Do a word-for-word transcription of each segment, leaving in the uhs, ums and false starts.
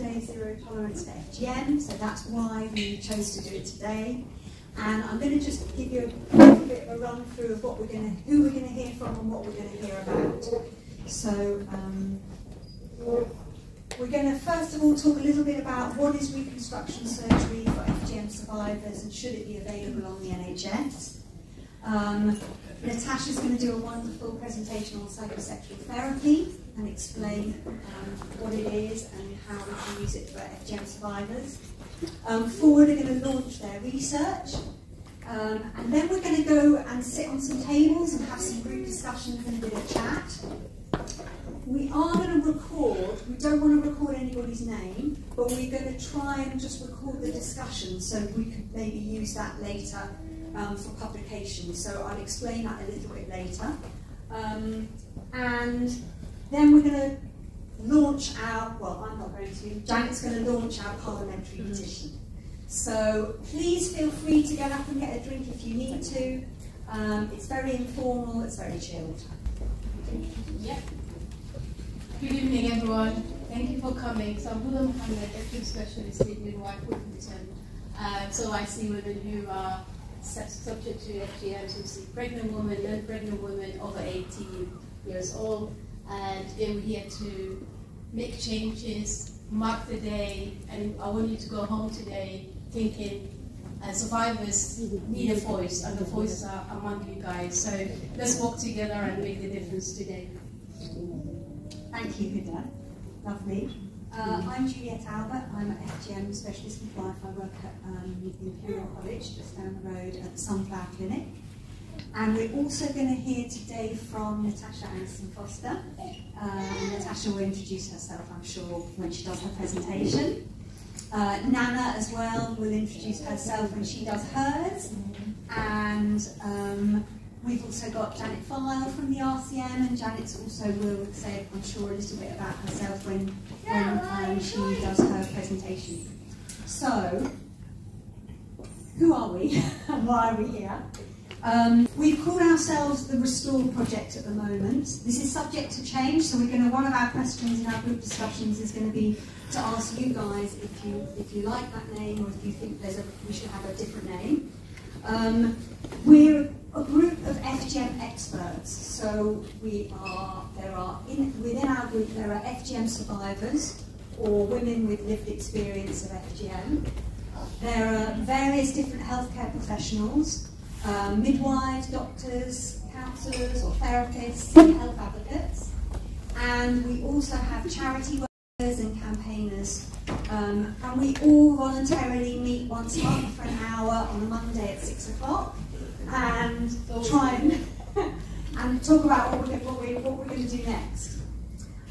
one-day zero tolerance for F G M, so that's why we chose to do it today. And I'm going to just give you a little bit of a run-through of what we're going to, who we're going to hear from and what we're going to hear about. So um, we're going to first of all talk a little bit about what is reconstruction surgery for F G M survivors and should it be available on the N H S. Um, Natasha's going to do a wonderful presentation on psychosexual therapy and explain um, what it is and how we can use it for F G M survivors. Um, Forward are going to launch their research, um, and then we're going to go and sit on some tables and have some group discussions and a bit of chat. We are going to record, we don't want to record anybody's name, but we're going to try and just record the discussion so we could maybe use that later Um, for publication, so I'll explain that a little bit later. Um, and then we're going to launch our, well, I'm not going to, Janet's going to launch our parliamentary mm-hmm. petition. So please feel free to get up and get a drink if you need to. Um, it's very informal, it's very chilled. Yep. Good evening, everyone. Thank you for coming. So I'm Hula Mohammed, Active Specialist in Midwife Wilmington. Uh, so I see women who are subject to F G M, so we see pregnant women, non-pregnant women, over eighteen years old, and they were here to make changes, mark the day, and I want you to go home today thinking uh, survivors need a voice, and the voices are among you guys, so let's walk together and make the difference today. Thank you, Huda. Lovely. Uh, I'm Juliet Albert, I'm an F G M specialist midwife. I work at um, Imperial College, just down the road at the Sunflower Clinic. And we're also going to hear today from Natasha Anderson-Foster. Um, Natasha will introduce herself, I'm sure, when she does her presentation. Uh, Nana as well will introduce herself when she does hers. And um, we've also got Janet File from the R C M, and Janet also will say, I'm sure, a little bit about herself when, when um, she does her presentation. So, who are we and why are we here? Um, we've called ourselves the Restore Project at the moment. This is subject to change, so we're going to, one of our questions in our group discussions is going to be to ask you guys if you, if you like that name or if you think there's a, we should have a different name. Um, we're a group of F G M experts, so we are, there are, in, within our group there are F G M survivors or women with lived experience of F G M. There are various different healthcare professionals, uh, midwives, doctors, counsellors or therapists, and health advocates. And we also have charity workers and campaigners. Um, and we all voluntarily meet once a month for an hour on a Monday at six o'clock. And try and, and talk about what we're, what we're, what we're going to do next.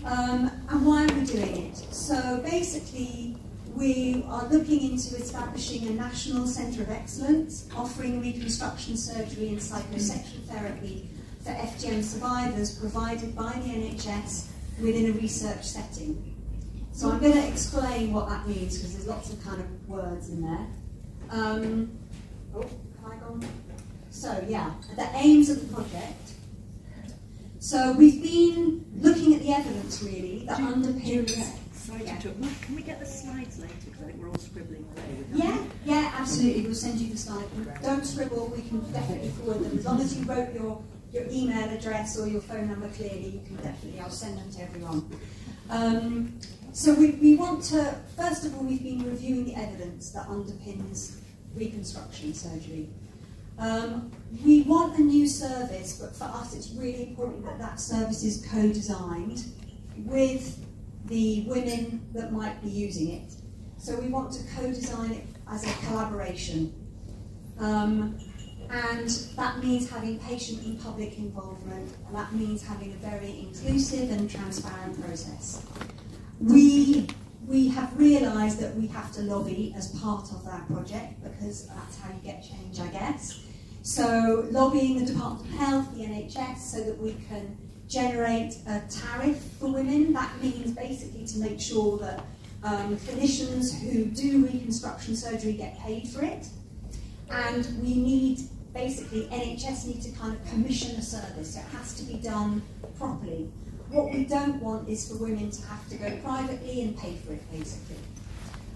Um, and why are we doing it? So basically, we are looking into establishing a national centre of excellence, offering reconstruction surgery and psychosexual therapy for F G M survivors provided by the N H S within a research setting. So I'm going to explain what that means, because there's lots of kind of words in there. Um, oh, have I gone? So yeah, the aims of the project. So we've been looking at the evidence really that underpins. Sorry to interrupt. Yeah. Can we get the slides later? Because I think we're all scribbling away. Yeah, yeah, absolutely. We'll send you the slides. Don't scribble. We can definitely forward them as long as you wrote your your email address or your phone number clearly. You can definitely. I'll send them to everyone. Um, so we we want to first of all we've been reviewing the evidence that underpins reconstruction surgery. Um, we want a new service, but for us it's really important that that service is co-designed with the women that might be using it. So we want to co-design it as a collaboration. Um, and that means having patient and public involvement, and that means having a very inclusive and transparent process. We We have realised that we have to lobby as part of that project, because that's how you get change, I guess. So lobbying the Department of Health, the N H S, so that we can generate a tariff for women. That means basically to make sure that um, clinicians who do reconstruction surgery get paid for it. And we need, basically, N H S need to kind of commission a service. So it has to be done properly. What we don't want is for women to have to go privately and pay for it, basically.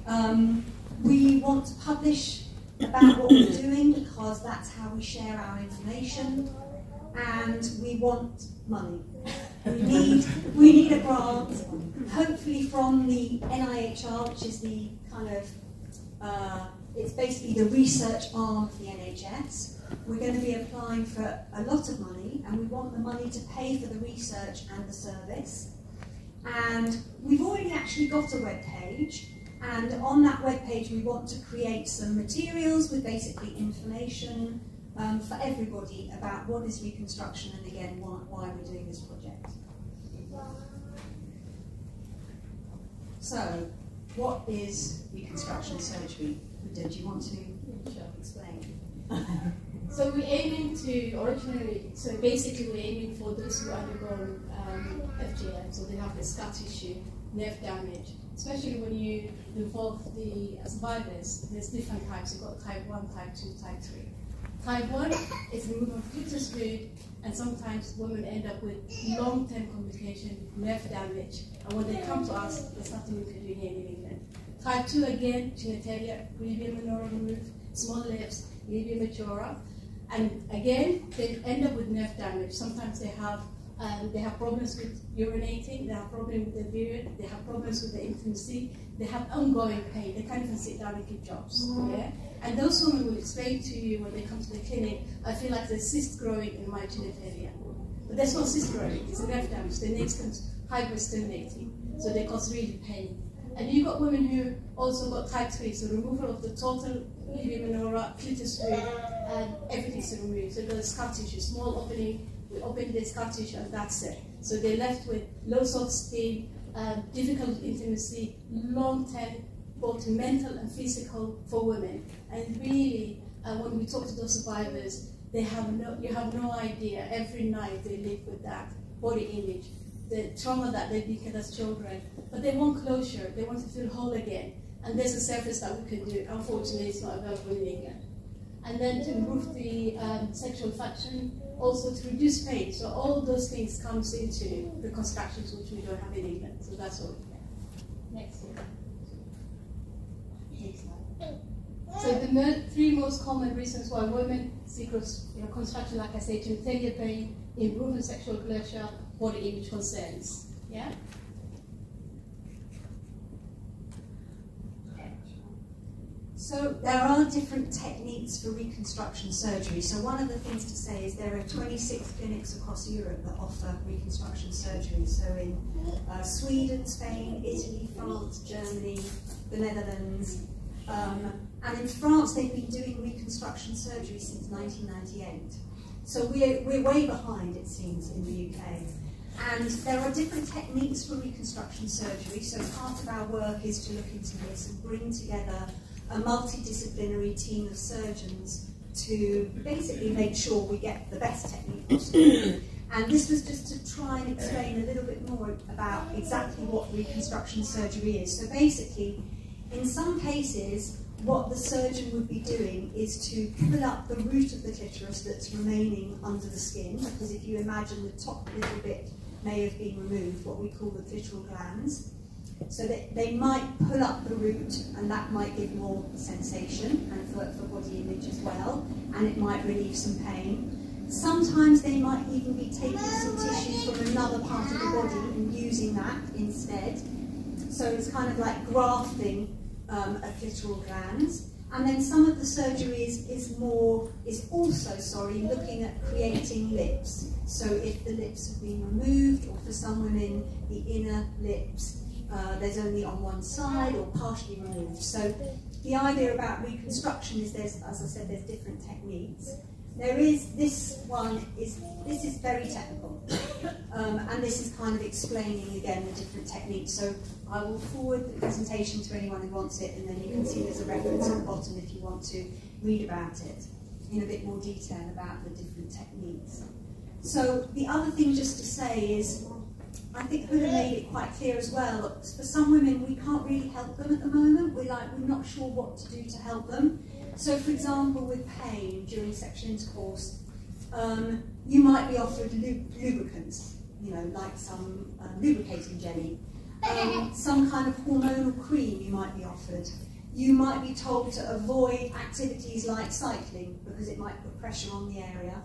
Um, we want to publish about what we're doing because that's how we share our information, and we want money. We need, we need a grant, hopefully from the N I H R, which is the kind of, uh, it's basically the research arm of the N H S. We're going to be applying for a lot of money, and we want the money to pay for the research and the service. And we've already actually got a web page, and on that web page we want to create some materials with basically information Um, for everybody about what is reconstruction and again why, why we're doing this project. So, what is reconstruction surgery? Do you want to explain? So we're aiming to originally, so basically we're aiming for those who undergo um, F G M, so they have the scar tissue, nerve damage, especially when you involve the survivors. There's different types. You've got type one, type two, type three. Type one is the removal of clitoris root, and sometimes women end up with long-term complications, nerve damage, and when they come to us, there's nothing we can do here in England. Type two again, genitalia, grievia minora removed, small lips, labia majora, and again, they end up with nerve damage. Sometimes they have um, they have problems with urinating, they have problems with the period, they have problems with the intimacy, they have ongoing pain, they can't even sit down and keep jobs. Yeah? And those women will explain to you when they come to the clinic, I feel like there's cyst growing in my genitalia. But there's no cyst growing, it's nerve damage. The next comes hyperstimulating, so they cause really pain. And you've got women who also got type three, so removal of the total labia minora, clitoris root, and everything's removed. So there's scar tissue, small opening, we open the scar tissue and that's it. So they're left with low self-esteem, uh, difficult intimacy, long-term, both mental and physical for women. And really, uh, when we talk to those survivors, they have no, you have no idea. Every night they live with that body image, the trauma that they did as children. But they want closure. They want to feel whole again. And there's a service that we can do. Unfortunately, it's not available in England. And then to improve the um, sexual function, also to reduce pain. So all those things comes into the constructions which we don't have in England. So that's all. Next. So the three most common reasons why women seek reconstruction, like I say, genitalia pain, improving sexual pleasure, body image concerns. Yeah. So there are different techniques for reconstruction surgery. So one of the things to say is there are twenty-six clinics across Europe that offer reconstruction surgery. So in uh, Sweden, Spain, Italy, France, Germany, the Netherlands. Um, and in France, they've been doing reconstruction surgery since nineteen ninety-eight. So we're, we're way behind, it seems, in the U K. And there are different techniques for reconstruction surgery. So part of our work is to look into this and bring together a multidisciplinary team of surgeons to basically make sure we get the best technique possible. And this was just to try and explain a little bit more about exactly what reconstruction surgery is. So basically, in some cases, what the surgeon would be doing is to pull up the root of the clitoris that's remaining under the skin, because if you imagine the top little bit may have been removed, what we call the clitoral glands. So that they might pull up the root, and that might give more sensation and for, for body image as well, and it might relieve some pain. Sometimes they might even be taking some tissue from another part of the body and using that instead. So it's kind of like grafting um, of clitoral glands. And then some of the surgery is, is more, is also, sorry, looking at creating lips. So if the lips have been removed, or for some women, the inner lips, uh, there's only on one side or partially removed. So the idea about reconstruction is there's, as I said, there's different techniques. There is, this one is, this is very technical, um, and this is kind of explaining again the different techniques. So I will forward the presentation to anyone who wants it, and then you can see there's a reference at the bottom if you want to read about it in a bit more detail about the different techniques. So the other thing just to say is, I think Huda made it quite clear as well, that for some women we can't really help them at the moment. We're like, we're not sure what to do to help them. So, for example, with pain during sexual intercourse, um, you might be offered lub lubricants. you know, like some um, lubricating jelly, um, some kind of hormonal cream you might be offered. You might be told to avoid activities like cycling because it might put pressure on the area.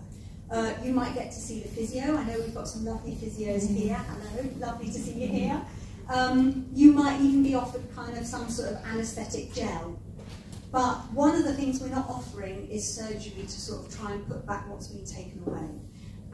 Uh, you might get to see the physio. I know we've got some lovely physios here. Hello, lovely to see you here. Um, you might even be offered kind of some sort of anaesthetic gel. But one of the things we're not offering is surgery to sort of try and put back what's been taken away.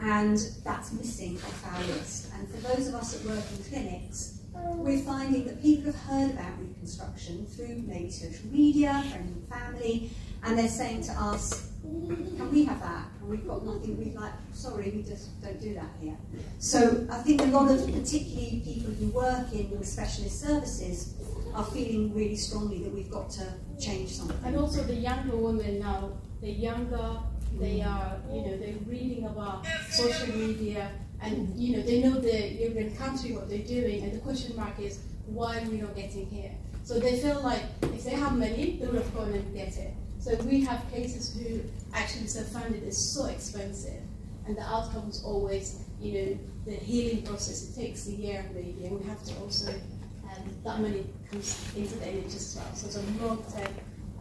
And that's missing off our list. And for those of us that work in clinics, we're finding that people have heard about reconstruction through maybe social media, friends and family, and they're saying to us, can we have that? And we've got nothing. We'd like, sorry, we just don't do that here. So I think a lot of, particularly people who work in specialist services, are feeling really strongly that we've got to change something. And also the younger women now, the younger they are, you know, they're reading about social media and, you know, they know the European country, what they're doing, and the question mark is, why are we not getting here? So they feel like if they have money, they would have gone and get it. So we have cases who actually self-funded is so expensive, and the outcome is always, you know, the healing process, it takes a year maybe, and we have to also, um, that money comes into the N H S as well. So it's a long-term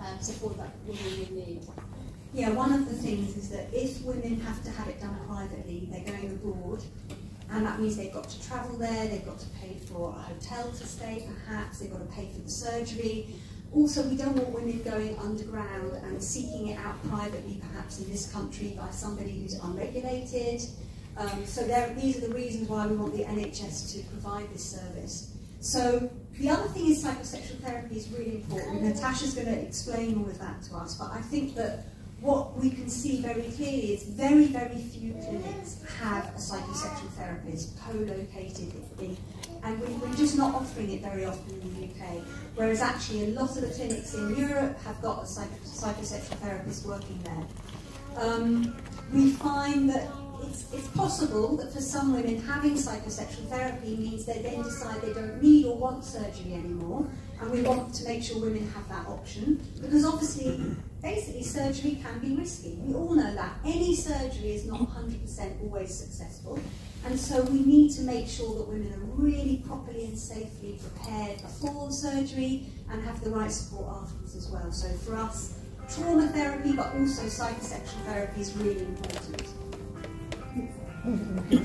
um, support that women really need. Yeah, one of the things is that if women have to have it done privately, they're going abroad, and that means they've got to travel there, they've got to pay for a hotel to stay perhaps, they've got to pay for the surgery. Also, we don't want women going underground and seeking it out privately perhaps in this country by somebody who's unregulated. Um, so there, these are the reasons why we want the N H S to provide this service. So the other thing is psychosexual therapy is really important. Natasha's going to explain all of that to us, but I think that what we can see very clearly is very, very few clinics have a psychosexual therapist co-located in, and we, we're just not offering it very often in the U K, whereas actually a lot of the clinics in Europe have got a psych psychosexual therapist working there. Um, we find that it's, it's possible that for some women having psychosexual therapy means they then decide they don't need or want surgery anymore, and we want to make sure women have that option, because obviously basically, surgery can be risky. We all know that. Any surgery is not one hundred percent always successful. And so we need to make sure that women are really properly and safely prepared before surgery and have the right support afterwards as well. So for us, trauma therapy, but also psychosexual therapy is really important.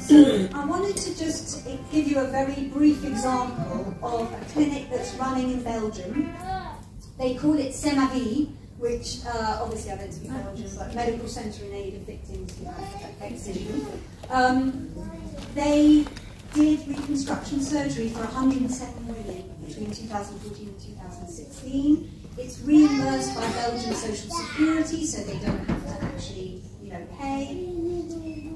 So I wanted to just give you a very brief example of a clinic that's running in Belgium. They call it Semavi, which uh, obviously I meant to be Belgium, but Medical Centre in Aid of Victims of Excision. Um, they did reconstruction surgery for one hundred and seven women between two thousand fourteen and two thousand sixteen. It's reimbursed by Belgian Social Security, so they don't have to actually, you know, pay.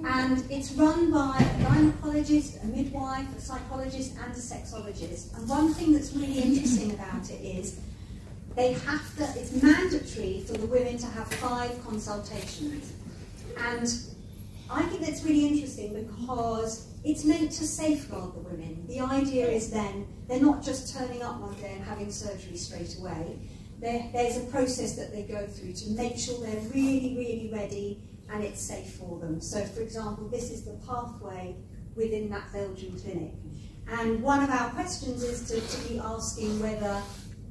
And it's run by a gynecologist, a midwife, a psychologist, and a sexologist. And one thing that's really interesting about it is, they have to, it's mandatory for the women to have five consultations. And I think that's really interesting because it's meant to safeguard the women. The idea is then they're not just turning up one day and having surgery straight away. There, there's a process that they go through to make sure they're really, really ready and it's safe for them. So for example, this is the pathway within that Belgian clinic. And one of our questions is to, to be asking whether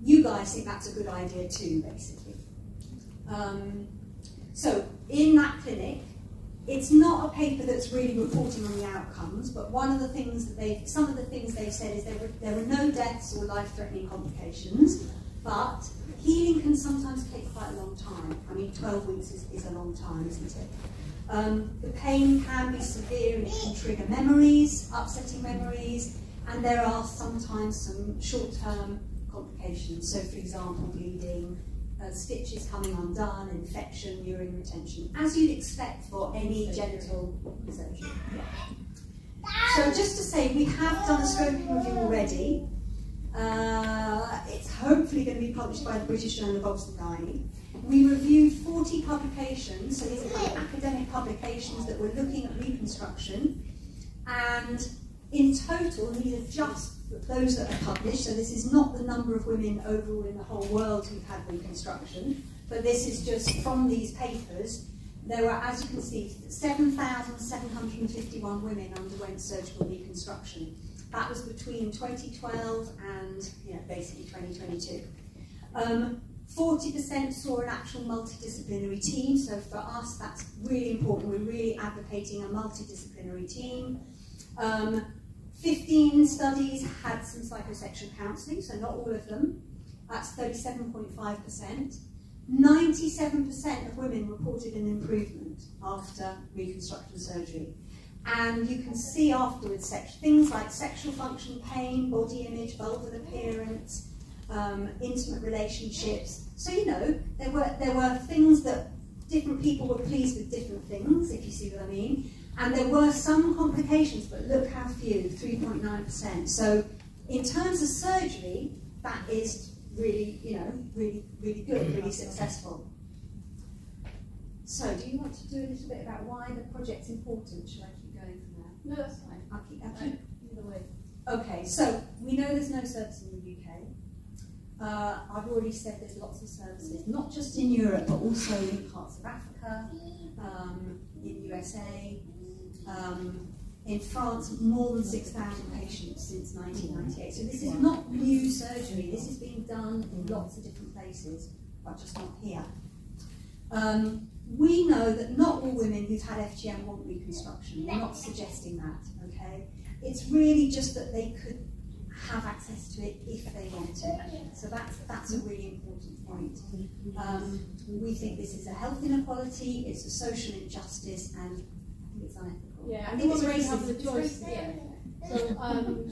you guys think that's a good idea too, basically. Um, so in that clinic, it's not a paper that's really reporting on the outcomes, but one of the things that they've, some of the things they've said is there were, there were no deaths or life-threatening complications, but healing can sometimes take quite a long time. I mean, twelve weeks is, is a long time, isn't it? Um, the pain can be severe and it can trigger memories, upsetting memories, and there are sometimes some short-term complications, so for example bleeding, uh, stitches coming undone, infection, urine retention, as you'd expect for any surgery. Genital surgery. Yeah. So just to say, we have done a scoping review already. Uh, it's hopefully going to be published by the British Journal of Obstetrics. We reviewed forty publications, so these are kind of academic publications that were looking at reconstruction, and in total, these are just those that are published, so this is not the number of women overall in the whole world who've had reconstruction, but this is just from these papers. there were, as you can see, seven thousand seven hundred fifty-one women underwent surgical reconstruction. That was between twenty twelve and yeah, basically twenty twenty-two. Um, forty percent saw an actual multidisciplinary team, so for us that's really important. We're really advocating a multidisciplinary team. Um, fifteen studies had some psychosexual counselling, so not all of them. That's thirty-seven point five percent. ninety-seven percent of women reported an improvement after reconstructive surgery. And you can see afterwards things like sexual function, pain, body image, vulval appearance, um, intimate relationships. So you know, there were, there were things that different people were pleased with different things, if you see what I mean. And there were some complications, but look how few, three point nine percent. So in terms of surgery, that is really, you know, really, really good, really successful. So do you want to do a little bit about why the project's important? Shall I keep going from there? No, that's fine. I'll keep, I'll keep either way. Okay, so we know there's no service in the U K. Uh, I've already said there's lots of services, not just in Europe, but also in parts of Africa, um, in U S A, um, in France, more than six thousand patients since nineteen ninety-eight. So this is not new surgery. This is being done in lots of different places, but just not here. Um, we know that not all women who've had F G M want reconstruction. We're not suggesting that, okay? It's really just that they could have access to it if they want to. So that's, that's a really important point. Um, we think this is a health inequality, it's a social injustice, and I think it's unethical. Yeah, I think it's racism. The choice. Yeah. So, um,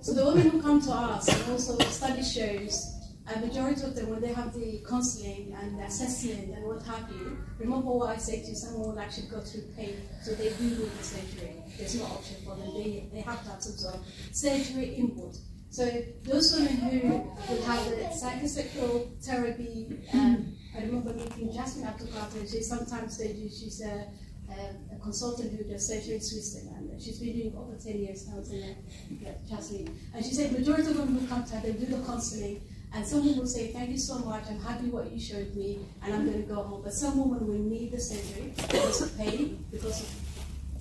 so the women who come to us, and also the study shows, a majority of them, when they have the counselling and the assessment and what have you, remember what I say to you, someone will actually go through pain, so they do need the surgery. There's no option for them. They, they have to have some sort of surgery input. So those women who would have the psychosexual therapy, um, I remember meeting Jasmine Abdulkarta, she sometimes they do, she's a a consultant who does surgery in Switzerland, and she's been doing over ten years now, and she said majority of women who come to her, they do the counselling, and someone will say, thank you so much, I'm happy what you showed me, and I'm going to go home. But some women will need the surgery because of pain, because of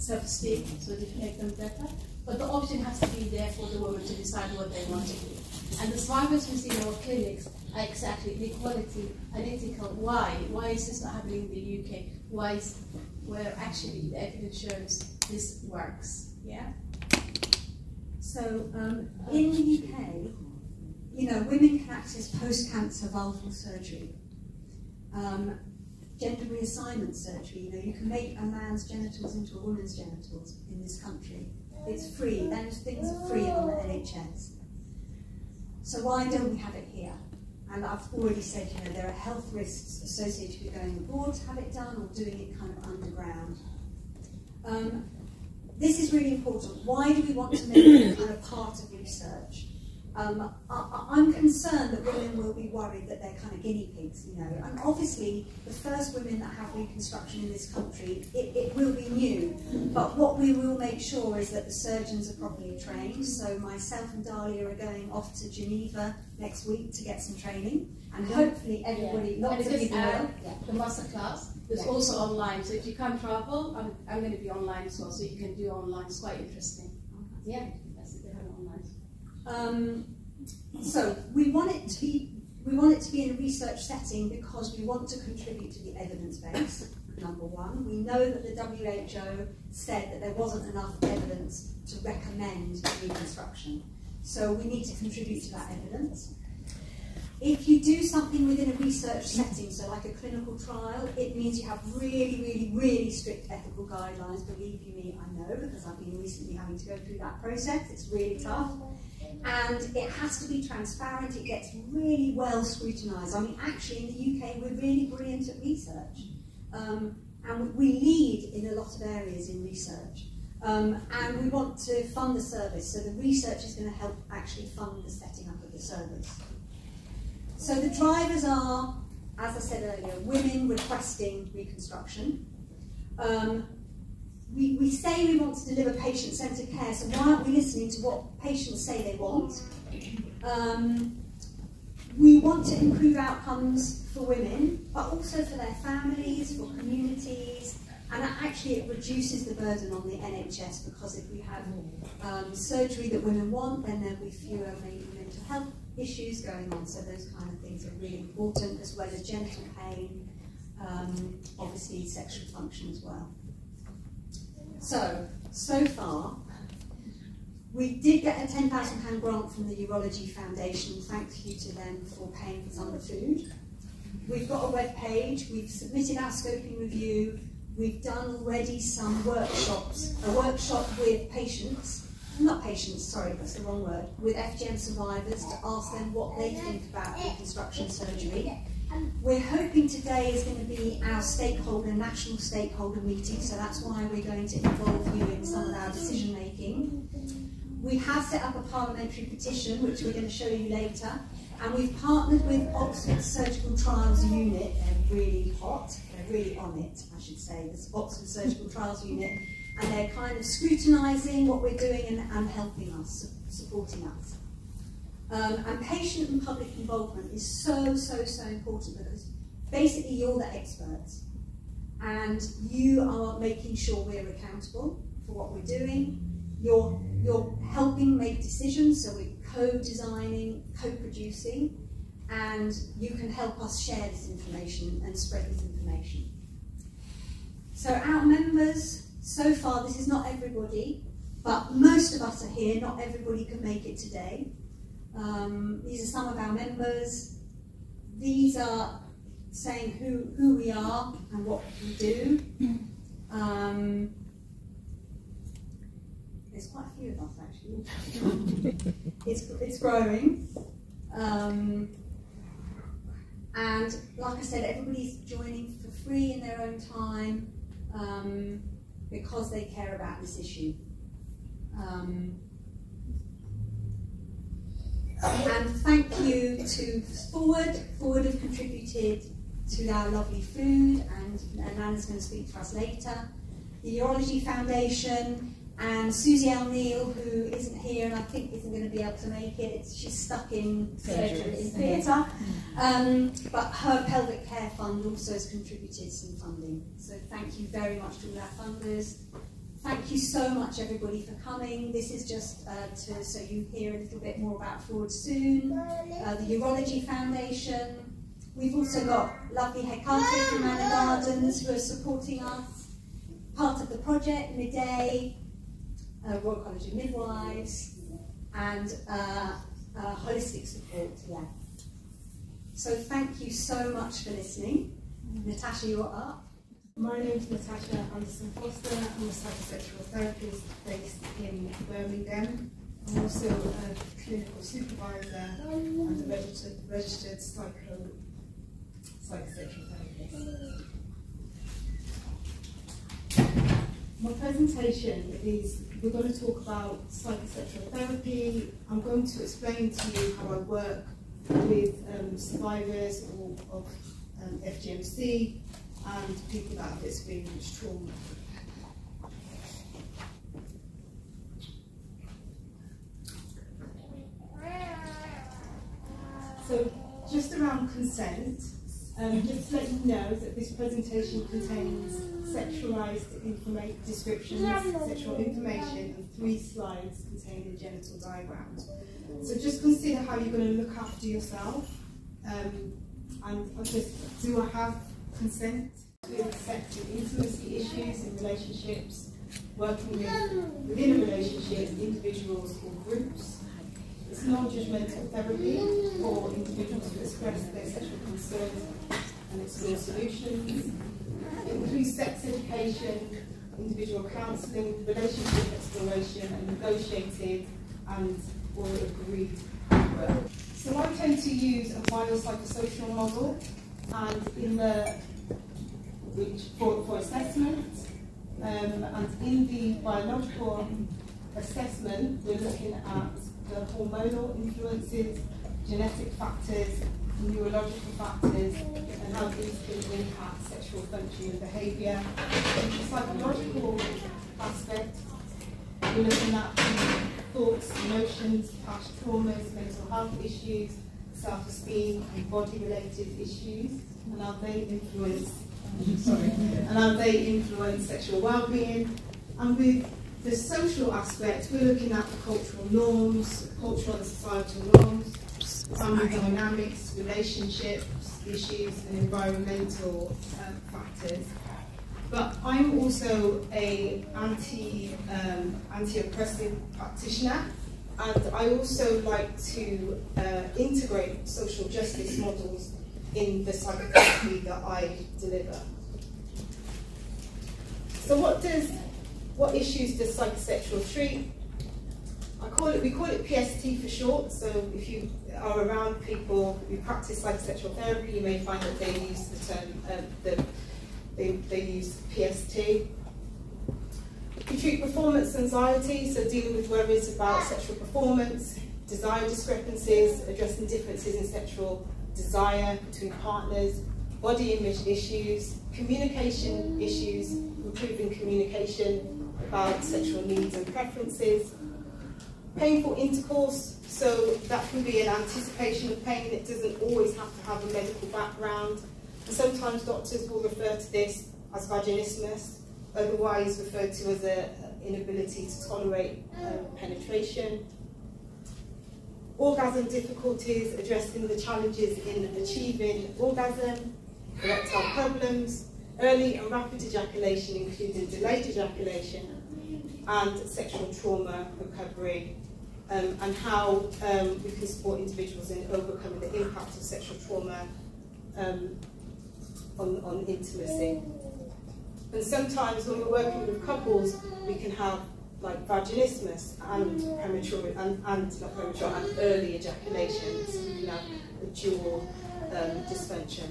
self-esteem, so they make them better. But the option has to be there for the woman to decide what they want to do. And the survivors we see in our clinics are exactly the equality and ethical. Why? Why is this not happening in the U K? Why is where actually the evidence shows this works? Yeah. So um, in the U K, you know, women can access post-cancer vulval surgery, um, gender reassignment surgery. You know, you can make a man's genitals into a woman's genitals in this country. It's free. Those things are free on the N H S. So why don't we have it here? And I've already said, you know, there are health risks associated with going abroad to have it done or doing it kind of underground. Um, this is really important. Why do we want to make it kind of part of research? Um, I, I'm concerned that women will be worried that they're kind of guinea pigs, you know. And obviously, the first women that have reconstruction in this country, it, it will be new. But what we will make sure is that the surgeons are properly trained. So myself and Dahlia are going off to Geneva next week to get some training. And hopefully everybody, yeah. lots and of people uh, yeah. The masterclass is yeah. also online. So if you can't travel, I'm, I'm going to be online as well. So you can do online. It's quite interesting. Yeah. Um, so we want it to be we want it to be in a research setting because we want to contribute to the evidence base. Number one, we know that the W H O said that there wasn't enough evidence to recommend reconstruction, so we need to contribute to that evidence. If you do something within a research setting, so like a clinical trial, it means you have really, really, really strict ethical guidelines. Believe you me, I know, because I've been recently having to go through that process. It's really tough. And it has to be transparent, it gets really well scrutinised. I mean, actually, in the U K, we're really brilliant at research. Um, and we lead in a lot of areas in research. Um, and we want to fund the service, so the research is going to help actually fund the setting up of the service. So the drivers are, as I said earlier, women requesting reconstruction. Um, We, we say we want to deliver patient-centred care, so why aren't we listening to what patients say they want? Um, we want to improve outcomes for women, but also for their families, for communities, and actually it reduces the burden on the N H S, because if we have um, surgery that women want, then there'll be fewer maybe mental health issues going on, so those kind of things are really important, as well as genital pain, um, obviously sexual function as well. So, so far, we did get a ten thousand pound grant from the Urology Foundation. Thank you to them for paying for some of the food. We've got a web page. We've submitted our scoping review. We've done already some workshops, a workshop with patients, not patients, sorry, that's the wrong word, with F G M survivors to ask them what they think about reconstruction surgery. We're hoping today is going to be our stakeholder, national stakeholder meeting, so that's why we're going to involve you in some of our decision making. We have set up a parliamentary petition, which we're going to show you later, and we've partnered with Oxford Surgical Trials Unit. They're really hot, they're really on it, I should say, this Oxford Surgical Trials Unit, and they're kind of scrutinising what we're doing and, and helping us, supporting us. Um, and patient and public involvement is so, so, so important, because basically you're the experts, and you are making sure we're accountable for what we're doing. You're, you're helping make decisions, so we're co-designing, co-producing, and you can help us share this information and spread this information. So our members, so far, this is not everybody, but most of us are here. Not everybody can make it today. Um, these are some of our members. These are saying who, who we are and what we do. Um, There's quite a few of us, actually. it's, it's growing. Um, and like I said, everybody's joining for free in their own time um, because they care about this issue. Um, and thank you to Forward. Forward have contributed to our lovely food, and, and Anna's going to speak to us later. The Urology Foundation. And Susie Elneil, who isn't here and I think isn't going to be able to make it, she's stuck in surgery in theatre, um, but her pelvic care fund also has contributed some funding. So thank you very much to all our funders. Thank you so much everybody for coming. This is just uh, to, so you hear a little bit more about Forward soon. Uh, the Urology Foundation. We've also got Lucky Hekanti from Manor Gardens, who are supporting us, part of the project, midday. Uh, Royal College of Midwives, and uh, uh, holistic support, yeah. So thank you so much for listening. Natasha, you're up. My name is Natasha Anderson-Foster. I'm a psychosexual therapist based in Birmingham. I'm also a clinical supervisor and a registered, registered psycho, psychosexual therapist. My presentation is, we're going to talk about psychosexual therapy. I'm going to explain to you how I work with um, survivors or, of um, F G M C and people that have experienced trauma. So just around consent, um, just to let you know that this presentation contains sexualized informa descriptions, sexual information, and three slides containing genital diagrams. So just consider how you're going to look after yourself, um, and I'll just, do I have consent with sex and intimacy issues in relationships, working with, within a relationship, individuals or groups. It's non-judgmental therapy for individuals to express their sexual concerns and explore solutions. It includes sex education, individual counselling, relationship exploration, and negotiated and or agreed work. So I tend to use a biopsychosocial model, and in the which for, for assessment, um, and in the biological assessment, we're looking at the hormonal influences, genetic factors, neurological factors, and how these can impact sexual function and behaviour. The psychological aspect, we're looking at thoughts, emotions, past traumas, mental health issues, self-esteem and body-related issues, and how they influence, sorry, and how they influence sexual well-being. And with the social aspect, we're looking at the cultural norms, cultural and societal norms, family dynamics, relationships, issues, and environmental uh, factors. But I'm also a anti, um, anti-oppressive practitioner, and I also like to uh, integrate social justice models in the psychotherapy that I deliver. So what does, what issues does psychosexual treat? I call it, we call it P S T for short, so if you are around people who practice psychosexual therapy, you may find that they use the term, uh, the, They, they use P S T. We treat performance anxiety, so dealing with worries about sexual performance, desire discrepancies, addressing differences in sexual desire between partners, body image issues, communication issues, improving communication about sexual needs and preferences, painful intercourse, so that can be an anticipation of pain. It doesn't always have to have a medical background. And sometimes doctors will refer to this as vaginismus, otherwise referred to as an inability to tolerate uh, penetration. Orgasm difficulties, addressing the challenges in achieving orgasm, erectile problems, early and rapid ejaculation, including delayed ejaculation, and sexual trauma recovery, um, and how um, we can support individuals in overcoming the impact of sexual trauma um, On, on intimacy. And sometimes when we're working with couples, we can have like vaginismus and premature and, and not premature and early ejaculation, so we can have a dual um, dysfunction.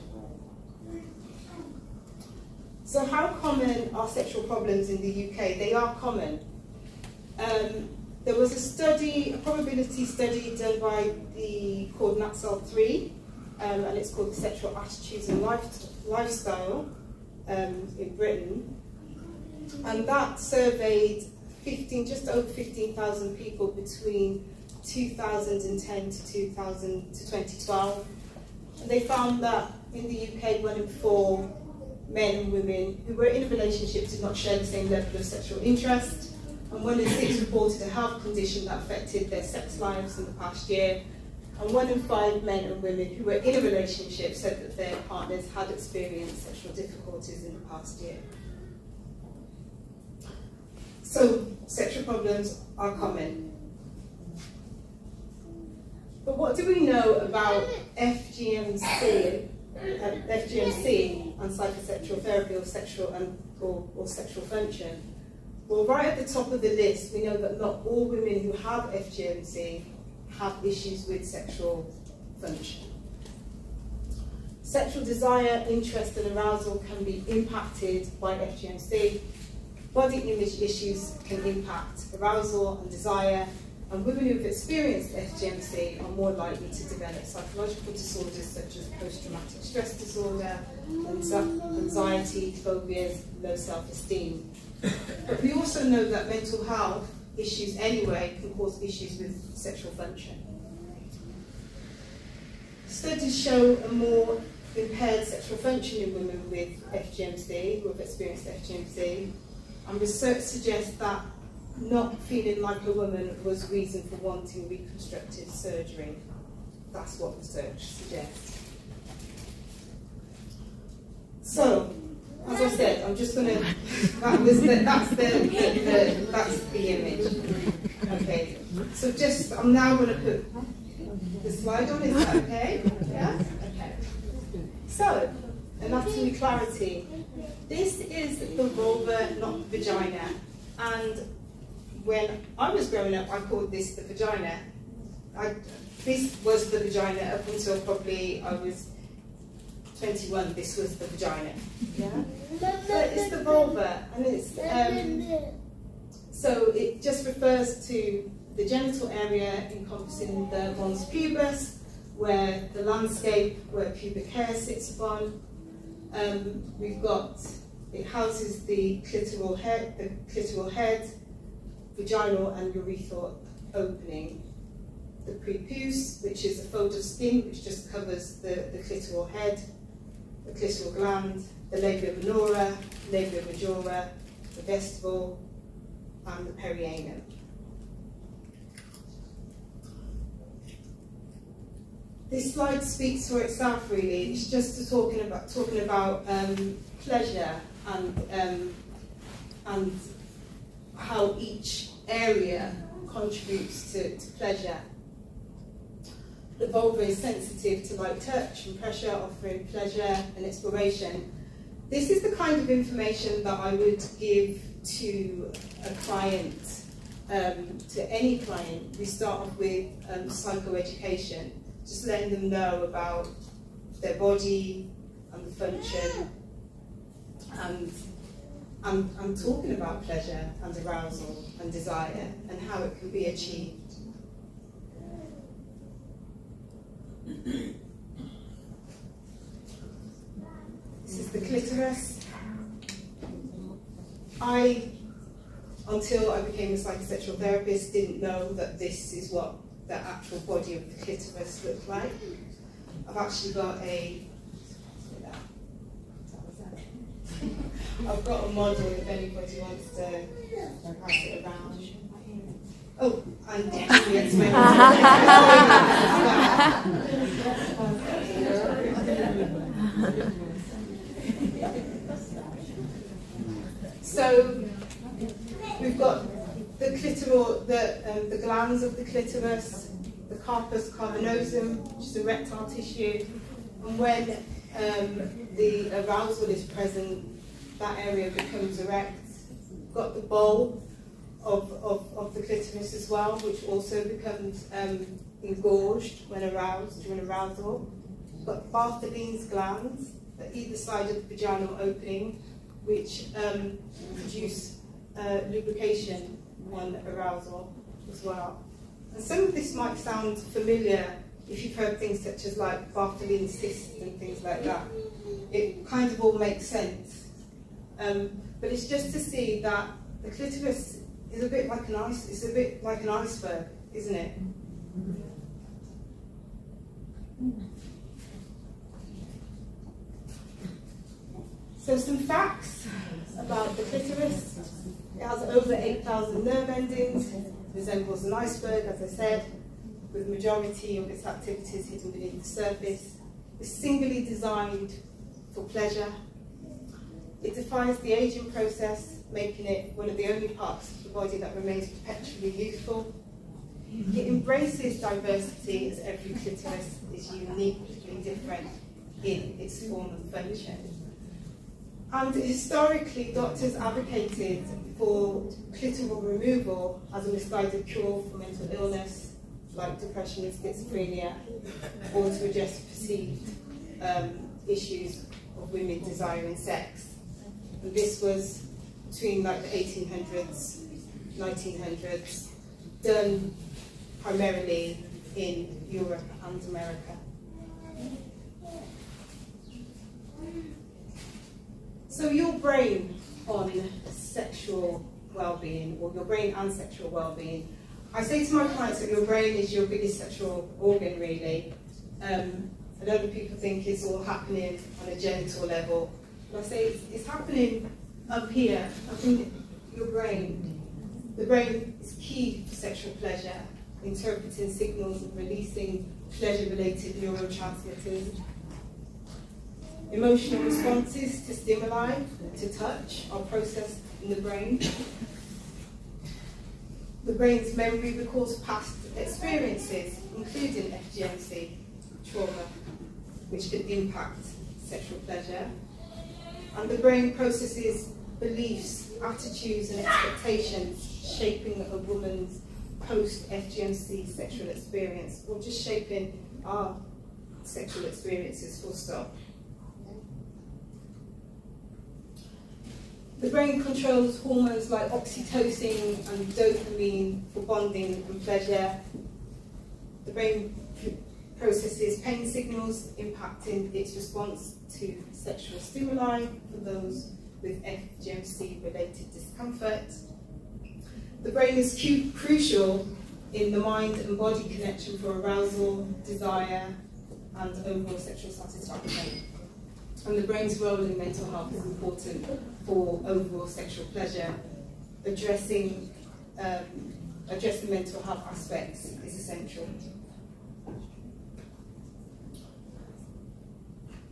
So how common are sexual problems in the U K? They are common. Um, there was a study, a probability study done by the called Natsal three, um, and it's called the Sexual Attitudes and Lifestyle. lifestyle um, in Britain, and that surveyed fifteen, just over fifteen thousand people between two thousand ten to two thousand to twenty twelve, and they found that in the U K, one in four men and women who were in a relationship did not share the same level of sexual interest, and one in six reported a health condition that affected their sex lives in the past year. And one in five men and women who were in a relationship said that their partners had experienced sexual difficulties in the past year. So, sexual problems are common. But what do we know about F G M C, F G M C and psychosexual therapy or sexual, and, or, or sexual function? Well, right at the top of the list, we know that not all women who have F G M C have issues with sexual function. Sexual desire, interest and arousal can be impacted by F G M C. Body image issues can impact arousal and desire, and women who have experienced F G M C are more likely to develop psychological disorders such as post-traumatic stress disorder, anxiety, phobias, low self-esteem. But we also know that mental health issues anyway can cause issues with sexual function. Studies show a more impaired sexual function in women with F G M C, who have experienced F G M C, and research suggests that not feeling like a woman was reason for wanting reconstructive surgery. That's what research suggests. So, as I said, I'm just going to, that was the, that's, the, the, the, that's the image. Okay, so just, I'm now going to put the slide on, is that okay? Yeah? Okay. So, anatomy clarity. This is the vulva, not the vagina. And when I was growing up, I called this the vagina. I, this was the vagina up until probably I was twenty-one, this was the vagina. Yeah? So it's the vulva, and it's um, so it just refers to the genital area encompassing the mons pubis, where the landscape where pubic hair sits upon. Um, we've got it houses the clitoral head, the clitoral head, vaginal and urethral opening. the prepuce, which is a fold of skin which just covers the, the clitoral head, the clitoral gland, the labia minora, labia majora, the vestibule, and the perianum. This slide speaks for itself, really. It's just talking about talking about um, pleasure and um, and how each area contributes to, to pleasure. The vulva is sensitive to light touch and pressure, offering pleasure and exploration. This is the kind of information that I would give to a client, um, to any client. We start off with um, psychoeducation. Just letting them know about their body and the function, and, and, and talking about pleasure and arousal and desire and how it can be achieved. This is the clitoris. I, until I became a psychosexual therapist, didn't know that this is what the actual body of the clitoris looked like. I've actually got a, I've got a model if anybody wants to pass it around. Oh, I'm definitely into my So we've got the clitoral, the, um, the glands of the clitoris, the carpus cavernosum, which is erectile tissue, and when um, the arousal is present, that area becomes erect. We've got the bowl of, of, of the clitoris as well, which also becomes um, engorged when aroused, during arousal. We've got Bartholin's glands at either side of the vaginal opening, which um, produce uh, lubrication on arousal as well. And some of this might sound familiar if you've heard things such as like Bartholin cysts and things like that. It kind of all makes sense. Um, but it's just to see that the clitoris is a bit like an ice, it's a bit like an iceberg, isn't it? So some facts about the clitoris. It has over eight thousand nerve endings, resembles an iceberg, as I said, with the majority of its activities hidden beneath the surface. It's singly designed for pleasure. It defies the aging process, making it one of the only parts of the body that remains perpetually youthful. It embraces diversity, as every clitoris is uniquely different in its form and function. And historically, doctors advocated for clitoral removal as a misguided cure for mental illness, like depression and schizophrenia, or to address perceived um, issues of women desiring sex. And this was between like the eighteen hundreds, nineteen hundreds, done primarily in Europe and America. So your brain on sexual well-being, or your brain and sexual well-being. I say to my clients that your brain is your biggest sexual organ, really. Um, a lot of people think it's all happening on a genital level. But I say it's, it's happening up here, up in your brain. The brain is key for sexual pleasure, interpreting signals and releasing pleasure-related neurotransmitters. Emotional responses to stimuli, to touch, are processed in the brain. The brain's memory recalls past experiences, including F G M C, trauma, which can impact sexual pleasure. And the brain processes beliefs, attitudes, and expectations, shaping a woman's post-F G M C sexual experience, or just shaping our sexual experiences, full stop. The brain controls hormones like oxytocin and dopamine for bonding and pleasure. The brain processes pain signals, impacting its response to sexual stimuli for those with F G M C related discomfort. The brain is crucial in the mind and body connection for arousal, desire, and overall sexual satisfaction. And the brain's role in mental health is important for overall sexual pleasure. Addressing, um, addressing mental health aspects is essential.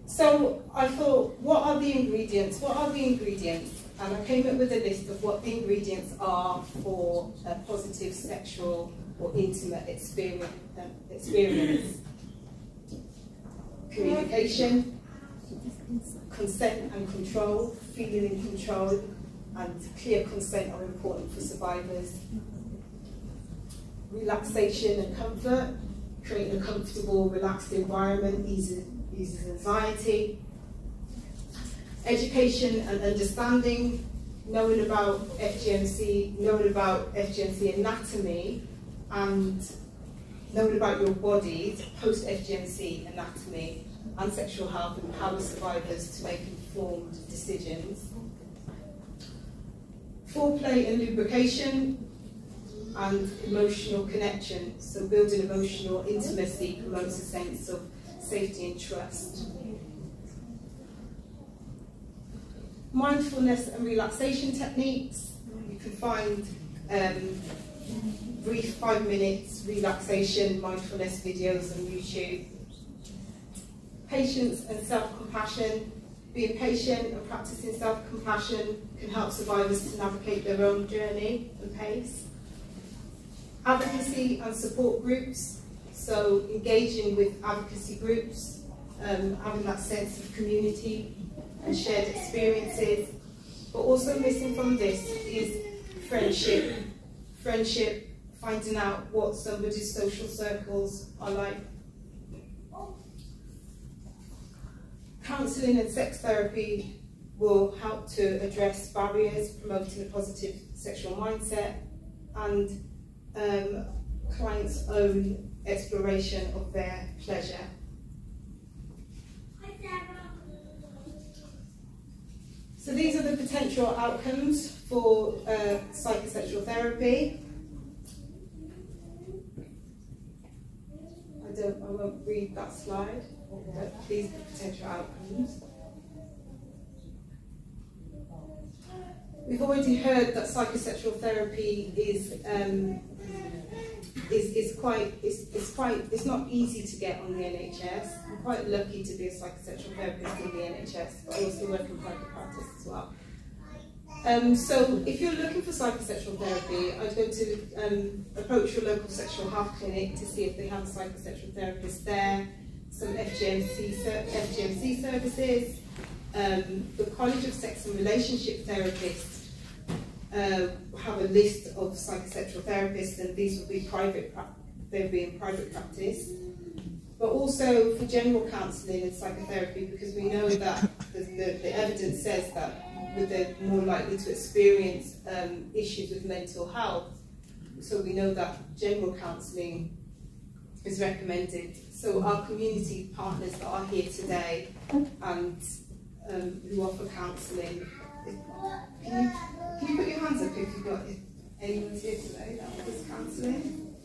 So I thought, what are the ingredients? What are the ingredients? And I came up with a list of what the ingredients are for a positive sexual or intimate experience. Um, experience. Communication, consent and control, feeling in control, and clear consent are important for survivors. Relaxation and comfort, creating a comfortable, relaxed environment eases, eases anxiety. Education and understanding, knowing about F G M C, knowing about F G M C anatomy, and knowing about your body's post-F G M C anatomy and sexual health empower survivors to make informed decisions. Foreplay and lubrication and emotional connection. So building emotional intimacy promotes a sense of safety and trust. Mindfulness and relaxation techniques. You can find um, brief five minutes relaxation, mindfulness videos on YouTube. Patience and self-compassion. Being patient and practicing self-compassion can help survivors to navigate their own journey and pace. Advocacy and support groups, so engaging with advocacy groups, um, having that sense of community and shared experiences. But also missing from this is friendship. Friendship, finding out what somebody's social circles are like. Counselling and sex therapy will help to address barriers, promoting a positive sexual mindset, and um, clients' own exploration of their pleasure. So these are the potential outcomes for uh, psychosexual therapy. I, don't, I won't read that slide. But these are the potential outcomes. We've already heard that psychosexual therapy is um, is is quite is it's quite it's not easy to get on the N H S. I'm quite lucky to be a psychosexual therapist in the N H S, but I also work in private practice as well. Um, so if you're looking for psychosexual therapy, I'd go to um, approach your local sexual health clinic to see if they have a psychosexual therapist there. Some F G M C, F G M C services, um, the College of Sex and Relationship Therapists uh, have a list of psychosexual therapists, and these will be private. They'll be in private practice, but also for general counselling and psychotherapy, because we know that the, the, the evidence says that they're more likely to experience um, issues with mental health. So we know that general counselling is recommended. So our community partners that are here today and um, who offer counselling, can you, can you put your hands up if you've got anyone here today that offers counselling?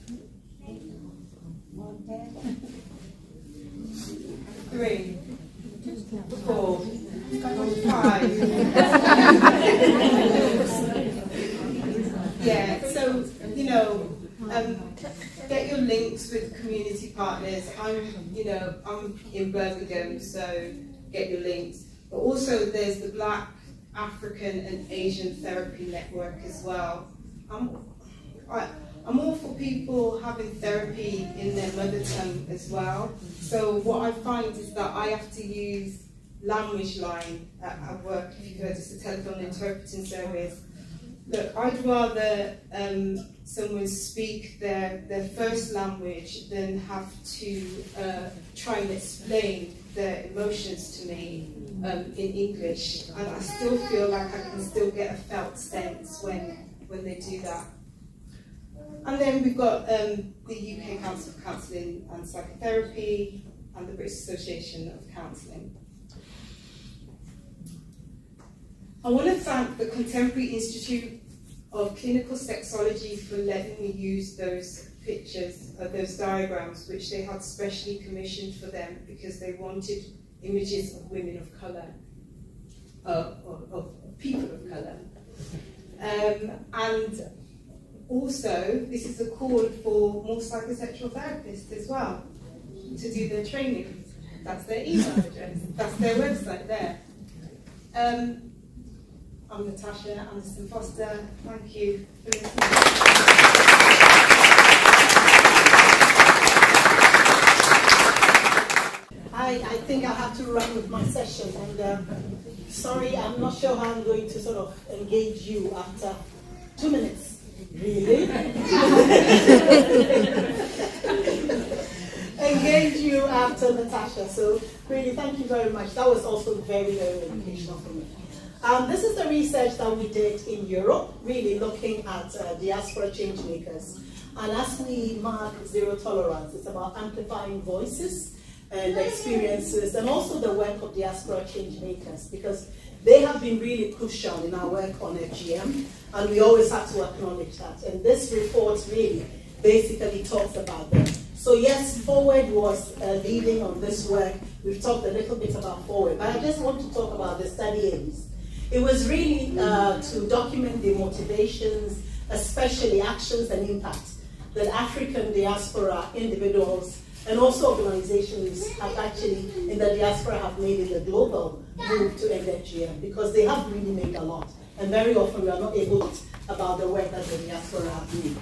Three, four, five. Yeah, so, you know, Um, get your links with community partners. I'm, you know, I'm in Birmingham, so get your links. But also, there's the Black African and Asian therapy network as well. I'm, I, I'm all for people having therapy in their mother tongue as well. So what I find is that I have to use language line at, at work. If you've heard, it's a telephone interpreting service. Look, I'd rather um, someone speak their, their first language than have to uh, try and explain their emotions to me um, in English. And I still feel like I can still get a felt sense when, when they do that. And then we've got um, the U K Council of Counselling and Psychotherapy and the British Association of Counselling. I want to thank the Contemporary Institute of Clinical Sexology for letting me use those pictures, uh, those diagrams, which they had specially commissioned for them because they wanted images of women of colour, uh, of, of people of colour. Um, and also, this is a call for more psychosexual therapists as well to do their training. That's their email address, that's their website there. Um, I'm Natasha Anderson-Foster. Thank you for listening. I, I think I have to run with my session, and uh, sorry, I'm not sure how I'm going to sort of engage you after two minutes. Really? Engage you after Natasha. So really, thank you very much. That was also very, very educational for me. Um, this is the research that we did in Europe, really looking at uh, diaspora change makers. And as we mark zero tolerance, it's about amplifying voices and experiences, and also the work of diaspora change makers, because they have been really crucial in our work on F G M, and we always have to acknowledge that. And this report really basically talks about them. So yes, Forward was uh, leading on this work. We've talked a little bit about Forward, but I just want to talk about the study aims. It was really uh, to document the motivations, especially actions and impacts that African diaspora individuals and also organizations have actually in the diaspora have made in the global move to end F G M, because they have really made a lot. And very often we are not able to about the work that the diaspora have made.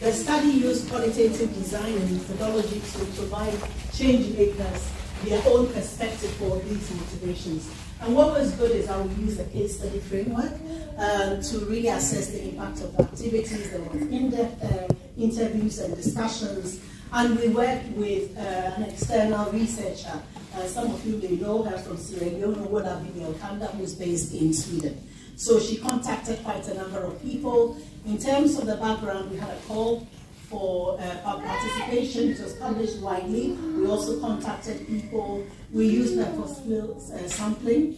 The study used qualitative design and methodology to provide change makers their own perspective for these motivations. And what was good is I will use the case study framework um, to really assess the impact of the activities. There was in-depth uh, interviews and discussions. And we worked with uh, an external researcher. Uh, some of you may know her from Sierra Leone, Woda Elkanda, who's based in Sweden. So she contacted quite a number of people. In terms of the background, we had a call for uh, participation. It was published widely. We also contacted people. We used purposeful uh, sampling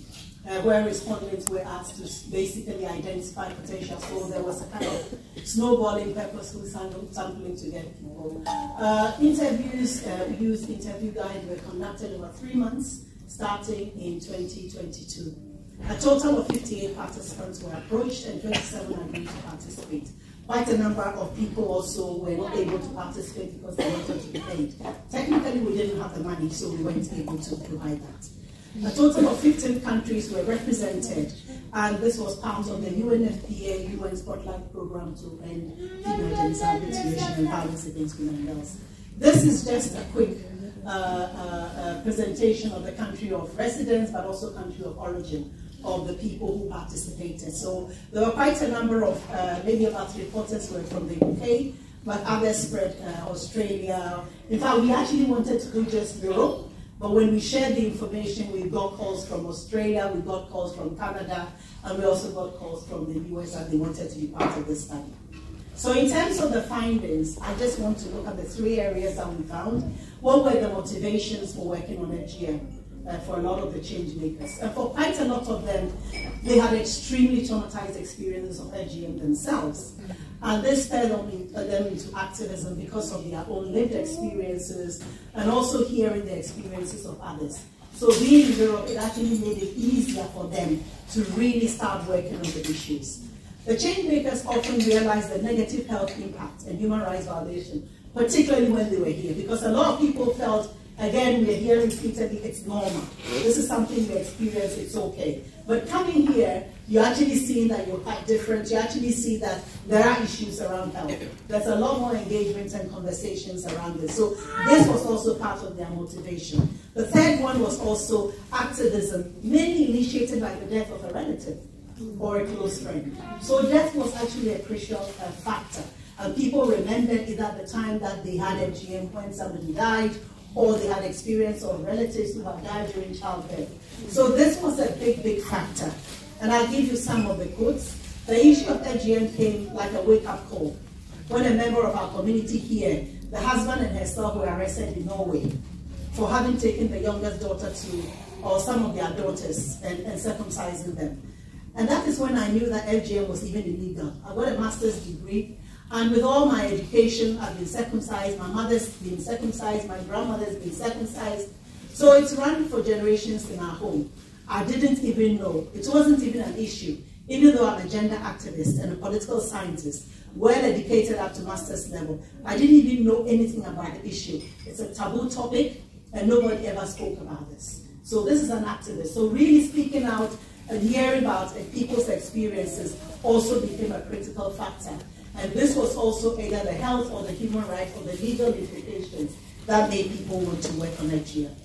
uh, where respondents were asked to basically identify potential. So there was a kind of snowballing purposeful sampling to get people. Uh, interviews, uh, we used interview guide, were conducted over three months starting in twenty twenty-two. A total of fifty-eight participants were approached and twenty-seven agreed to participate. Quite a number of people also were not able to participate because they wanted to be paid. Technically, we didn't have the money, so we weren't able to provide that. A total of fifteen countries were represented, and this was part of the U N F P A U N Spotlight Program to end female genital mutilation and violence against women and girls. This is just a quick uh, uh, uh, presentation of the country of residence, but also country of origin of the people who participated. So there were quite a number of, uh, many of our reporters were from the U K, but others spread uh, Australia. In fact, we actually wanted to do just Europe, but when we shared the information, we got calls from Australia, we got calls from Canada, and we also got calls from the U S that they wanted to be part of this study. So in terms of the findings, I just want to look at the three areas that we found. What were the motivations for working on F G M? Uh, for a lot of the change makers. And for quite a lot of them, they had extremely traumatized experiences of F G M themselves. And this fed them, uh, them into activism because of their own lived experiences and also hearing the experiences of others. So being in Europe, it actually made it easier for them to really start working on the issues. The change makers often realized the negative health impact and human rights violation, particularly when they were here, because a lot of people felt, again, we're here repeatedly, it's normal. This is something we experience, it's okay. But coming here, you actually see that you're quite different. You actually see that there are issues around health. There's a lot more engagement and conversations around this. So this was also part of their motivation. The third one was also activism, mainly initiated by the death of a relative or a close friend. So death was actually a crucial uh, factor. And people remembered it at the time that they had F G M when somebody died, or they had experience of relatives who have died during childbirth. So this was a big, big factor. And I'll give you some of the quotes. The issue of F G M came like a wake-up call when a member of our community here, the husband and herself, were arrested in Norway for having taken the youngest daughter to, or some of their daughters, and, and circumcising them. And that is when I knew that F G M was even illegal. I got a master's degree. And with all my education, I've been circumcised, my mother's been circumcised, my grandmother's been circumcised. So it's run for generations in our home. I didn't even know. It wasn't even an issue, even though I'm a gender activist and a political scientist, well educated up to master's level. I didn't even know anything about the issue. It's a taboo topic and nobody ever spoke about this. So this is an activist. So really speaking out and hearing about people's experiences also became a critical factor. And this was also either the health or the human rights or the legal implications that made people want to work on F G M.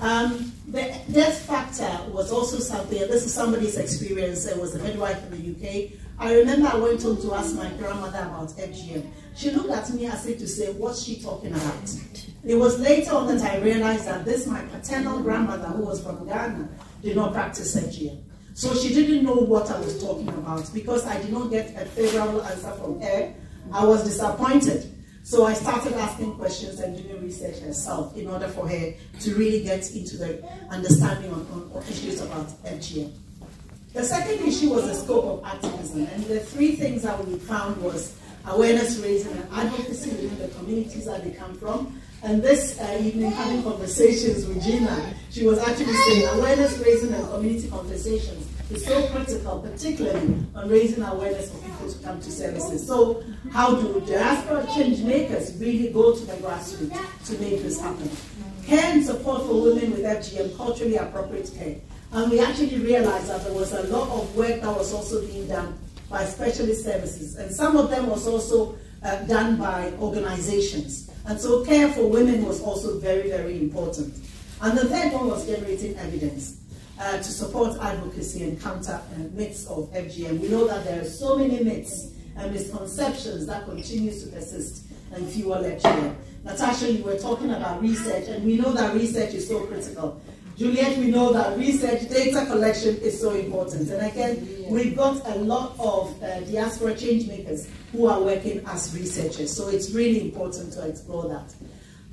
Um, the death factor was also something, and this is somebody's experience. It was a midwife in the U K. I remember I went home to ask my grandmother about F G M. She looked at me as if to say, what's she talking about? It was later on that I realized that this, my paternal grandmother, who was from Ghana, did not practice F G M. So she didn't know what I was talking about because I did not get a favorable answer from her. I was disappointed. So I started asking questions and doing research herself in order for her to really get into the understanding on, on issues about F G M. The second issue was the scope of activism. And the three things that we found was awareness raising and advocacy within the communities that they come from. And this uh, evening, having conversations with Gina, she was actually saying awareness raising and community conversations is so critical, particularly on raising awareness for people to come to services. So how do diaspora change makers really go to the grassroots to make this happen? Care and support for women with F G M, culturally appropriate care. And we actually realized that there was a lot of work that was also being done by specialist services. And some of them was also uh, done by organizations. And so care for women was also very, very important. And the third one was generating evidence uh, to support advocacy and counter uh, myths of F G M. We know that there are so many myths and misconceptions that continues to persist and fuel F G M. Natasha, you were talking about research, and we know that research is so critical. Juliet, we know that research, data collection is so important. And again, we've got a lot of uh, diaspora change makers who are working as researchers. So it's really important to explore that.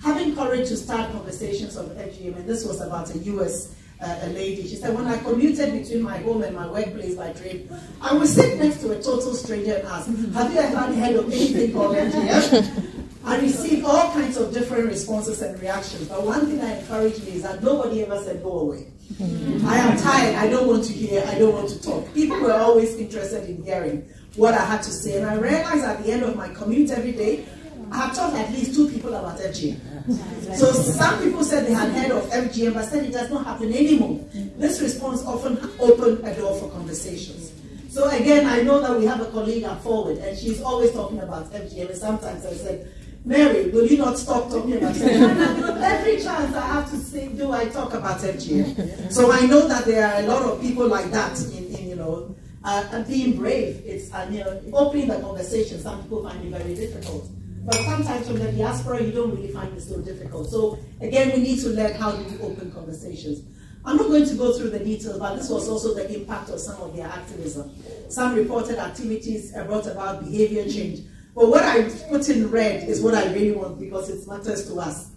Having courage to start conversations on F G M, and this was about a U S uh, a lady. She said, when I commuted between my home and my workplace by train, I would sit next to a total stranger and ask, have you ever heard of anything called F G M? I received all kinds of different responses and reactions, but one thing that encouraged me is that nobody ever said, go away. I am tired, I don't want to hear, I don't want to talk. People were always interested in hearing what I had to say, and I realized at the end of my commute every day, I had talked at least two people about F G M. So some people said they had heard of F G M, but said it does not happen anymore. This response often opened a door for conversations. So again, I know that we have a colleague at Forward, and she's always talking about F G M, and sometimes I said, Mary, will you not stop talking about F G M? Every chance I have to say, do I talk about F G M? So I know that there are a lot of people like that in, in you know, uh, and being brave. It's uh, you know, opening the conversation. Some people find it very difficult, but sometimes from the diaspora, you don't really find it so difficult. So again, we need to learn how do we open conversations. I'm not going to go through the details, but this was also the impact of some of their activism. Some reported activities brought about behavior change. But what I put in red is what I really want because it matters to us.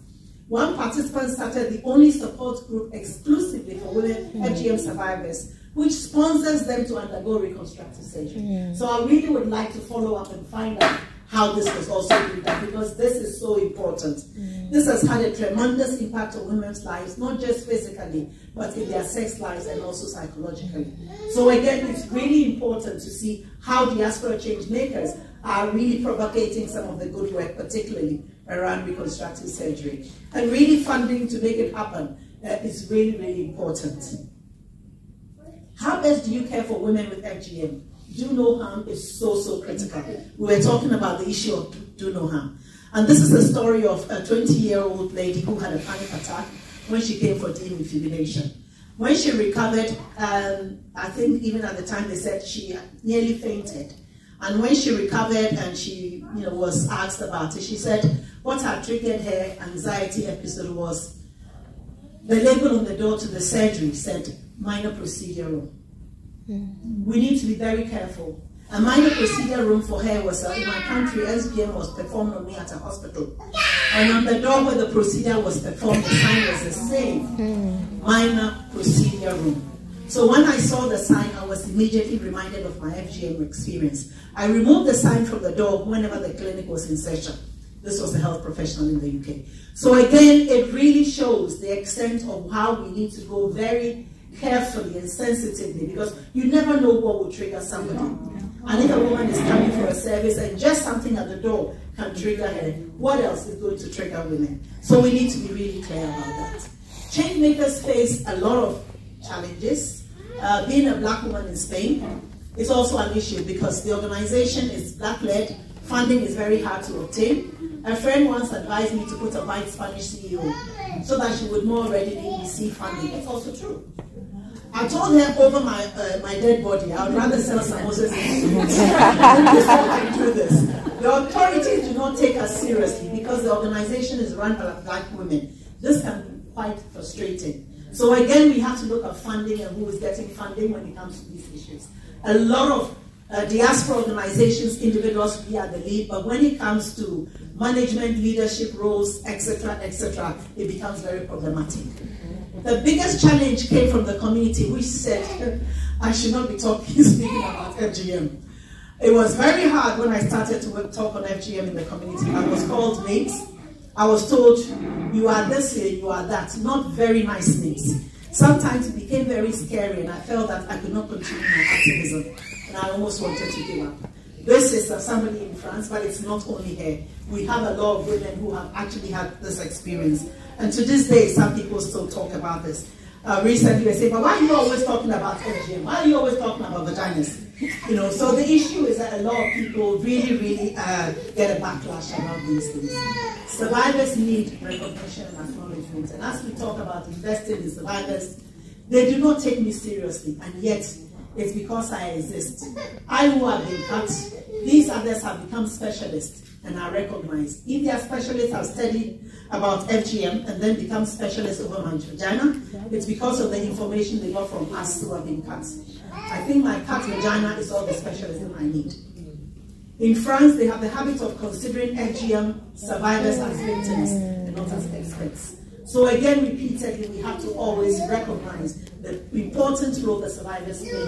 One participant started the only support group exclusively for women F G M survivors, which sponsors them to undergo reconstructive surgery. Yeah. So I really would like to follow up and find out how this was also being done because this is so important. Yeah. This has had a tremendous impact on women's lives, not just physically, but in their sex lives and also psychologically. So again, it's really important to see how diaspora change makers are really propagating some of the good work, particularly around reconstructive surgery. And really funding to make it happen uh, is really, really important. How best do you care for women with F G M? Do no harm is so, so critical. We were talking about the issue of do no harm. And this is the story of a twenty-year-old lady who had a panic attack when she came for defibrillation. When she recovered, um, I think even at the time they said she nearly fainted. And when she recovered and she you know, was asked about it, she said what had triggered her anxiety episode was the label on the door to the surgery said, minor procedure room. Mm-hmm. We need to be very careful. A minor procedure room for her was, uh, in my country, F G M was performed on me at a hospital. And on the door where the procedure was performed, the sign was the same, minor procedure room. So when I saw the sign, I was immediately reminded of my F G M experience. I removed the sign from the door whenever the clinic was in session. This was a health professional in the U K. So again, it really shows the extent of how we need to go very carefully and sensitively, because you never know what will trigger somebody. And if a woman is coming for a service and just something at the door can trigger her, what else is going to trigger women? So we need to be really clear about that. Change makers face a lot of challenges. Uh, being a black woman in Spain is also an issue because the organization is black-led, funding is very hard to obtain. A friend once advised me to put a white Spanish C E O so that she would more readily receive funding. It's also true. I told her over my uh, my dead body, I would rather sell samosas than I do this. The authorities do not take us seriously because the organization is run by black women. This can be quite frustrating. So again, we have to look at funding and who is getting funding when it comes to these issues. A lot of Uh, diaspora organizations, individuals, we are the lead, but when it comes to management, leadership roles, et cetera, et cetera, it becomes very problematic. The biggest challenge came from the community, which said, I should not be talking, speaking about F G M. It was very hard when I started to work, talk on F G M in the community. I was called names. I was told, you are this here, you are that. Not very nice names. Sometimes it became very scary, and I felt that I could not continue my activism. And I almost wanted to give up. This is somebody in France, but it's not only here. We have a lot of women who have actually had this experience. And to this day, some people still talk about this. Uh, recently, they say, but why are you always talking about F G M? Why are you always talking about vaginas? You know, so the issue is that a lot of people really, really uh, get a backlash around these things. Survivors need recognition and acknowledgement. And as we talk about investing in survivors, they do not take me seriously, and yet, it's because I exist. I who have been cut, these others have become specialists and are recognized. If their specialists have studied about F G M and then become specialists over my vagina, it's because of the information they got from us who have been cut. I think my cut vagina is all the specialism I need. In France, they have the habit of considering F G M survivors as victims and not as experts. So again, repeatedly, we have to always recognize the important role the survivors play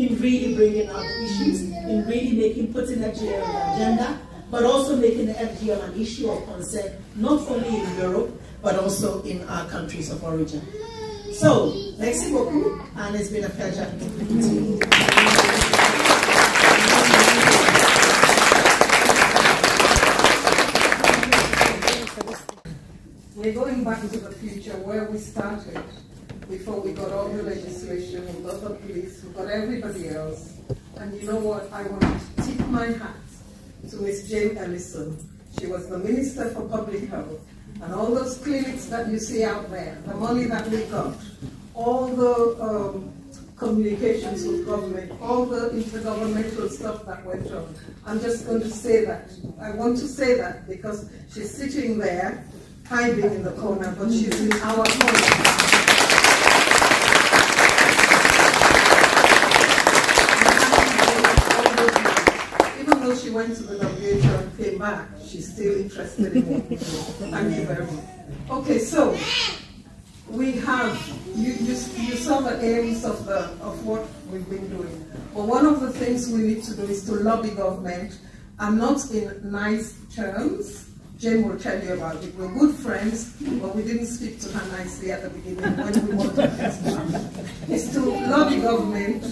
in really bringing out issues, in really making, putting F G M on the agenda, but also making the F G M an issue of concern, not only in Europe, but also in our countries of origin. So, merci beaucoup, and it's been a pleasure to meet you. We're going back into the future where we started before we got all the legislation, we got the police, we got everybody else. And you know what? I want to tip my hat to Miss Jane Ellison. She was the Minister for Public Health. And all those clinics that you see out there, the money that we got, all the um, communications with government, all the intergovernmental stuff that went on. I'm just going to say that. I want to say that because she's sitting there, hiding in the corner, but she's in our corner. Even though she went to the W H O and came back, she's still interested in what we do. Thank you very much. Okay, so we have you, you, you saw the aims of the of what we've been doing. But one of the things we need to do is to lobby government, and not in nice terms. Jane will tell you about it. We're good friends, but we didn't speak to her nicely at the beginning when we wanted to. It's to lobby government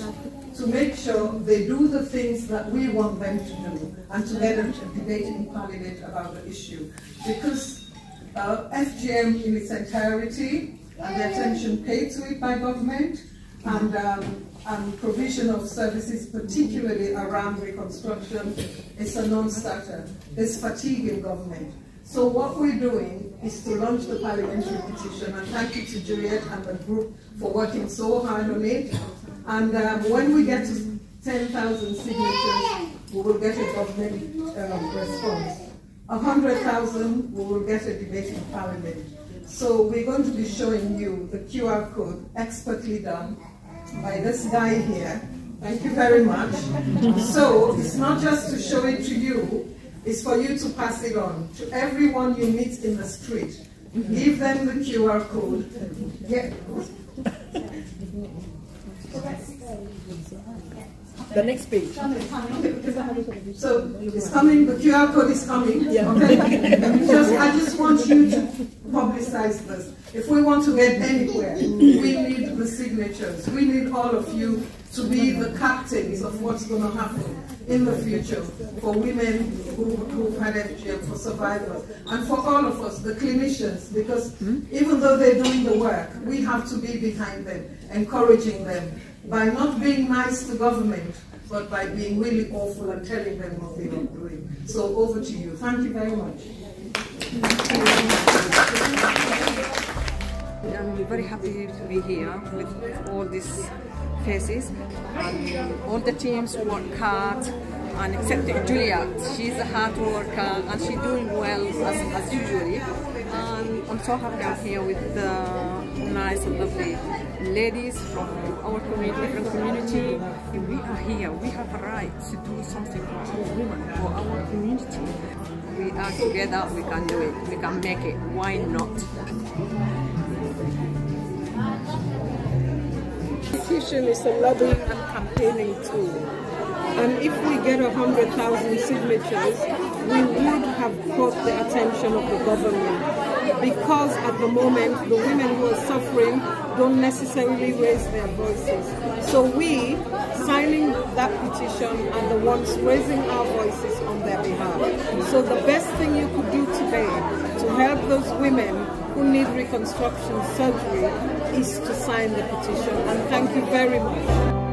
to make sure they do the things that we want them to do, and to let them debate in Parliament about the issue. Because uh, F G M in its entirety, and the attention paid to it by government, and um, and provision of services, particularly around reconstruction, is a non-starter. There's fatigue in government. So what we're doing is to launch the parliamentary petition, and thank you to Juliet and the group for working so hard on it. And um, when we get to ten thousand signatures, we will get a government um, response. one hundred thousand, we will get a debate in Parliament. So we're going to be showing you the Q R code, expertly done by this guy here. Thank you very much. So it's not just to show it to you, it's for you to pass it on to everyone you meet in the street. Give them the Q R code. Yeah. The next page. So it's coming, the Q R code is coming. Yeah. Okay? just, I just want you to publicize this. If we want to get anywhere, we need the signatures. We need all of you to be the captains of what's going to happen in the future for women who, who had F G M, for survivors, and for all of us, the clinicians, because even though they're doing the work, we have to be behind them, encouraging them, by not being nice to government, but by being really awful and telling them what they are doing. So over to you. Thank you very much. I'm very happy to be here with all these faces. And all the teams work hard, and except Juliet, she's a hard worker and she's doing well as, as usually. And I'm so happy I'm here with the nice and lovely ladies from our community, different community. If we are here, we have a right to do something for our women, for our community. We are together, we can do it, we can make it, why not? Petition is a lobbying and campaigning tool, and if we get a hundred thousand signatures, we would have caught the attention of the government. Because at the moment, the women who are suffering don't necessarily raise their voices. So we, signing that petition, are the ones raising our voices on their behalf. So the best thing you could do today to help those women who need reconstruction surgery is to sign the petition. And thank you very much.